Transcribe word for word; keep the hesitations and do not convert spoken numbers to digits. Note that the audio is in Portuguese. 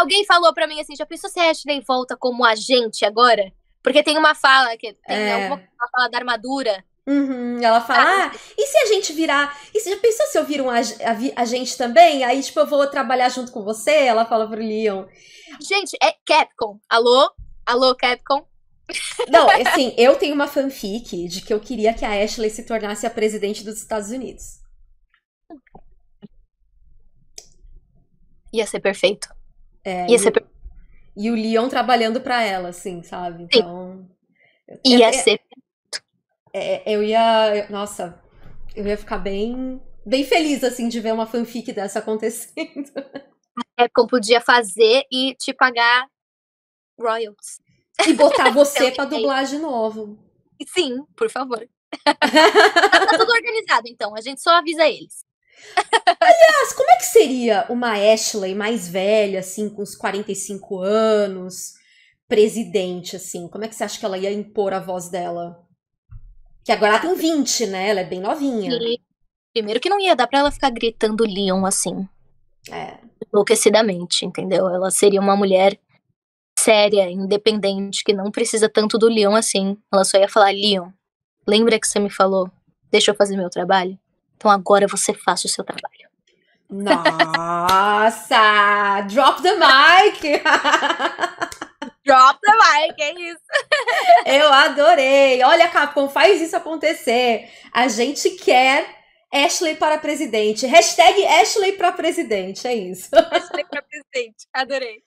Alguém falou pra mim assim, já pensou se a Ashley volta como agente agora? Porque tem uma fala, que tem é. alguma fala da armadura. Uhum, ela fala, ah, e se a gente virar... E você já pensou se eu viro um ag- agente também? Aí, tipo, eu vou trabalhar junto com você? Ela fala pro Leon. Gente, é Capcom. Alô? Alô, Capcom? Não, assim, eu tenho uma fanfic de que eu queria que a Ashley se tornasse a presidente dos Estados Unidos. Ia ser perfeito. É, Ia e, ser per... e o Leon trabalhando pra ela, assim, sabe? Então, eu, Ia eu, ser É, eu ia, eu, nossa, eu ia ficar bem, bem feliz, assim, de ver uma fanfic dessa acontecendo. A Capcom podia fazer e te pagar royalties. E botar você pra dublar de novo. Sim, por favor. Tá tudo organizado, então, a gente só avisa eles. Aliás, como é que seria uma Ashley mais velha, assim, com uns quarenta e cinco anos, presidente, assim? Como é que você acha que ela ia impor a voz dela? Que agora ela tem vinte, né? Ela é bem novinha. E, primeiro que não ia dar pra ela ficar gritando Leon assim. É. Enlouquecidamente, entendeu? Ela seria uma mulher séria, independente, que não precisa tanto do Leon assim. Ela só ia falar, Leon, lembra que você me falou? Deixa eu fazer meu trabalho? Então agora você faça o seu trabalho. Nossa! Drop the mic! Drop the mic, é isso. Eu adorei. Olha, Capcom, faz isso acontecer. A gente quer Ashley para presidente. Hashtag Ashley para presidente, é isso. Ashley para presidente, adorei.